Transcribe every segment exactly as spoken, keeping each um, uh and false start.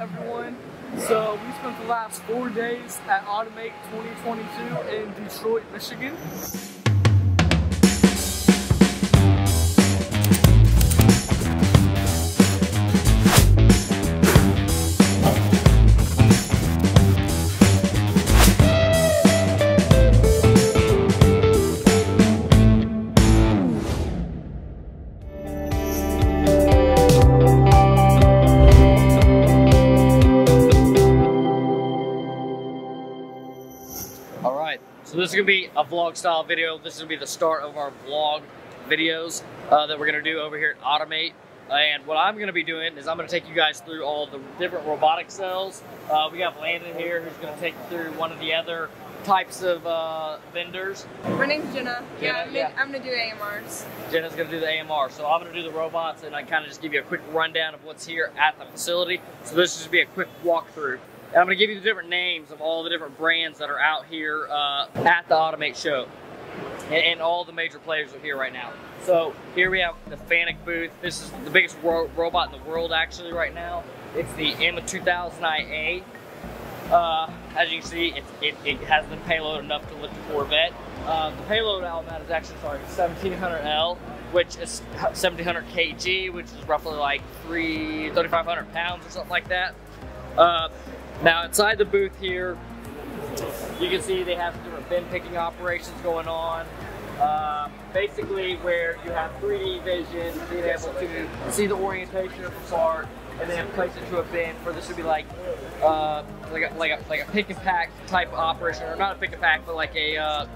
everyone. So we spent the last four days at Automate twenty twenty-two in Detroit, Michigan. This is gonna be a vlog style video. This is gonna be the start of our vlog videos uh, that we're gonna do over here at Automate. And what I'm gonna be doing is I'm gonna take you guys through all the different robotic cells. Uh, we got Landon here who's gonna take you through one of the other types of uh, vendors. My name's Jenna. Jenna yeah, I'm, yeah. I'm gonna do A M Rs. Jenna's gonna do the A M R. So I'm gonna do the robots and I kind of just give you a quick rundown of what's here at the facility. So this is gonna be a quick walkthrough. I'm going to give you the different names of all the different brands that are out here uh, at the Automate show. And, and all the major players are here right now. So here we have the FANUC booth. This is the biggest ro robot in the world actually right now. It's the M two thousand i A. Uh, as you can see, it, it, it has the payload enough to lift a Corvette. Uh, the payload out of that is actually, sorry, seventeen hundred L, which is seventeen hundred kilograms, which is roughly like three thousand five hundred pounds or something like that. Uh, Now inside the booth here, you can see they have different bin picking operations going on. Uh, basically where you have three D vision, being able to see the orientation of the part and then place it to a bin where this would be like uh, like, a, like, a, like a pick and pack type operation, or not a pick and pack, but like a, uh,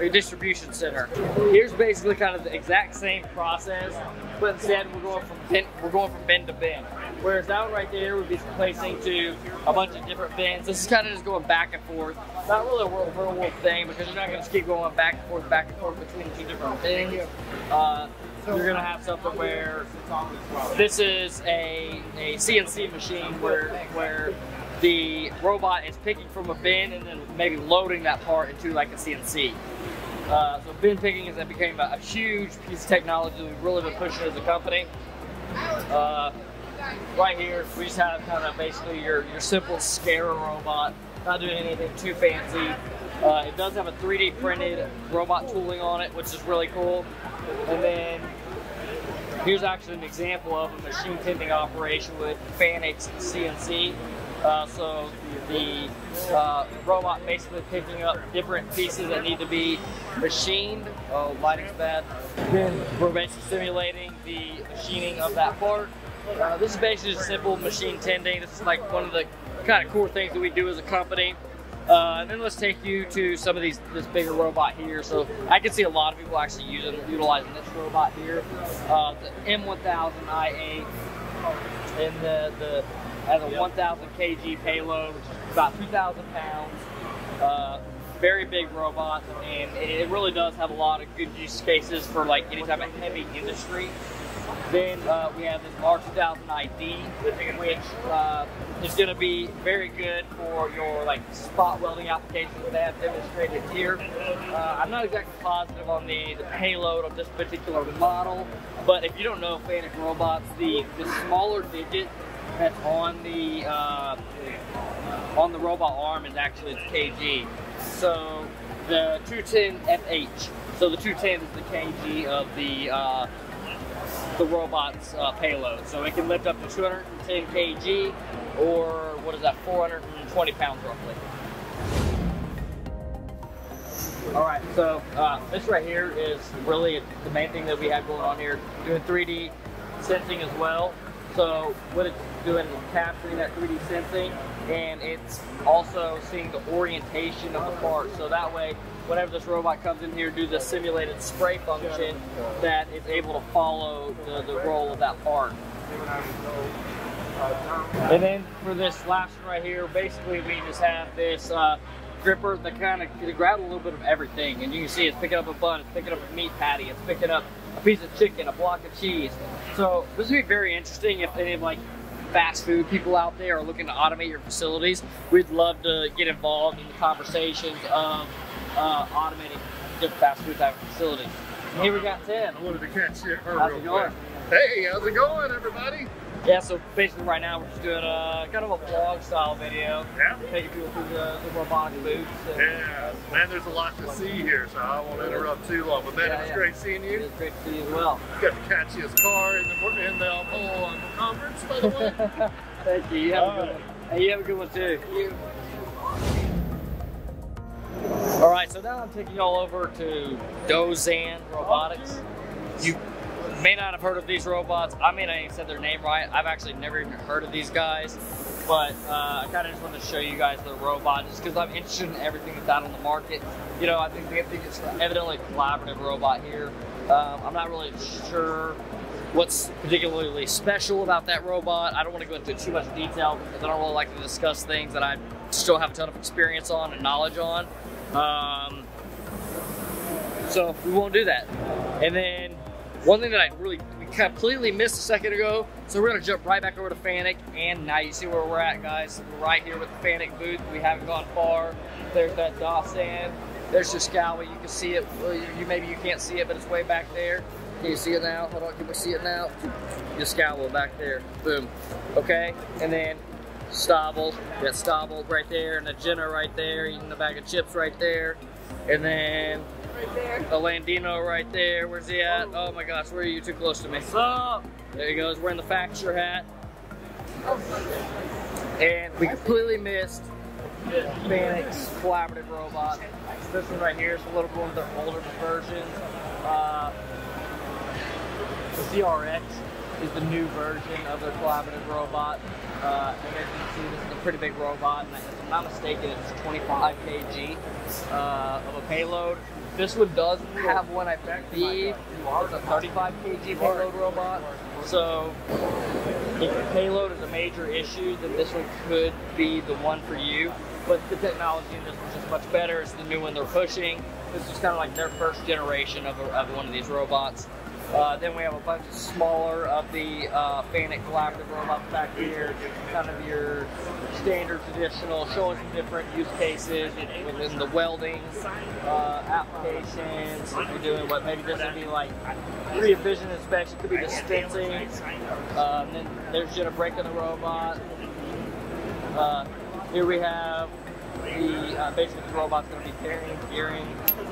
a distribution center. Here's basically kind of the exact same process, but instead we're going from bin, we're going from bin to bin. Whereas that one right there would be placing to a bunch of different bins. This is kind of just going back and forth. Not really a real world thing because you're not going to keep going back and forth, back and forth between two different bins. Uh, you're going to have something where this is a, a C N C machine where where the robot is picking from a bin and then maybe loading that part into like a C N C. Uh, so bin picking is that became a, a huge piece of technology that we've really been pushing as a company. Uh, Right here, we just have kind of basically your, your simple scarer robot, not doing anything too fancy. Uh, it does have a three D printed robot tooling on it, which is really cool. And then here's actually an example of a machine tending operation with FANUC's C N C. Uh, so the uh, robot basically picking up different pieces that need to be machined. Oh, lighting's bad. Then we're basically simulating the machining of that part. Uh, this is basically just simple machine tending. This is like one of the kind of cool things that we do as a company. Uh, and then let's take you to some of these this bigger robot here. So I can see a lot of people actually using utilizing this robot here, uh, the M one thousand i A, and the the has a one thousand kilogram payload, which is about two thousand pounds. Uh, very big robot, and it really does have a lot of good use cases for like any type of heavy industry. Then uh, we have this R two thousand i D, which uh, is going to be very good for your like spot welding applications that they have demonstrated here. Uh, I'm not exactly positive on the, the payload of this particular model, but if you don't know FANUC robots, the, the smaller digit that's on the uh, on the robot arm is actually its kilogram. So the two ten F H, so the two ten is the kilogram of the uh, the robot's uh, payload, so it can lift up to two hundred ten kilograms, or what is that, four hundred twenty pounds roughly. All right, so uh, this right here is really the main thing that we have going on here, doing three D sensing as well. So what it's doing is capturing that three D sensing, and it's also seeing the orientation of the part, so that way whenever this robot comes in here, do the simulated spray function that is able to follow the, the roll of that part. And then for this last one right here, basically we just have this uh, gripper that kind of grabs a little bit of everything. And you can see it's picking up a bun, it's picking up a meat patty, it's picking up a piece of chicken, a block of cheese. So this would be very interesting if any of like fast food people out there are looking to automate your facilities. We'd love to get involved in the conversations of Uh, automating different fast food type of facilities. And here we got Tim. I wanted to catch her real quick. How's it going? Hey, how's it going, everybody? Yeah, so basically right now we're just doing a kind of a vlog style video. Yeah. Taking people through the, the robotic booths. Yeah, man, there's a lot to see here, so I won't interrupt too long. But man, yeah, it was yeah. great seeing you. It was great to see you as well. You got the catchiest car in the, in the whole conference, by the way. Thank you. You have All a good right. one. Hey, you have a good one too. Thank you. All right, so now I'm taking you all over to Doosan Robotics. You may not have heard of these robots. I mean, I said their name right. I've actually never even heard of these guys, but uh, I kind of just wanted to show you guys the robot just because I'm interested in everything that's out on the market. You know, I think they think it's evidently a collaborative robot here. Um, I'm not really sure what's particularly special about that robot. I don't want to go into too much detail because I don't really like to discuss things that I still have a ton of experience on and knowledge on. Um, so we won't do that. And then one thing that I really completely missed a second ago, so we're gonna jump right back over to FANUC, and now you see where we're at, guys. We're right here with the FANUC booth. We haven't gone far. There's that Doosan. There's Yaskawa. You can see it. You maybe you can't see it, but it's way back there. Can you see it now? Hold on, can we see it now? Yaskawa back there. Boom. Okay, and then Staubli, got Staubli right there, and a Jenna right there, eating a bag of chips right there, and then right there. a Landino right there. Where's he at? Oh. oh my gosh, where are you? Too close to me. What's up? There he goes, wearing the Facture hat. And we completely missed FANUC's collaborative robot. This one right here is a little bit one of their older versions. Uh, the C R X is the new version of their collaborative robot. Uh, and as you can see, this is a pretty big robot, and if I'm not mistaken, it's twenty-five kilograms uh, of a payload. This one does have one, I believe, it's a thirty-five kilogram payload robot. So if the payload is a major issue, then this one could be the one for you. But the technology in this one is just much better. It's the new one they're pushing. This is kind of like their first generation of, a, of one of these robots. Uh, then we have a bunch of smaller of the uh, FANUC collaborative robots back here, kind of your standard traditional, showing some different use cases within the welding uh, applications. If you're doing what, maybe this would be like revision inspection, could be the stencing. Uh, then there's Jenna breaking the robot. Uh, here we have the uh, basically the robot's going to be bearing, gearing.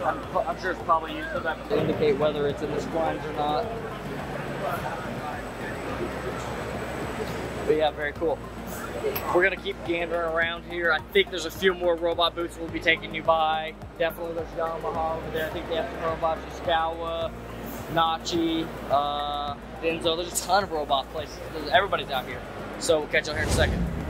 I'm, I'm sure it's probably used sometimes to indicate whether it's in the splines or not. But yeah, very cool. We're gonna keep gandering around here. I think there's a few more robot booths we'll be taking you by. Definitely there's Yamaha over there. I think they have some robots, Yaskawa, Nachi, uh, Denso. There's a ton of robot places. Everybody's out here. So we'll catch y'all here in a second.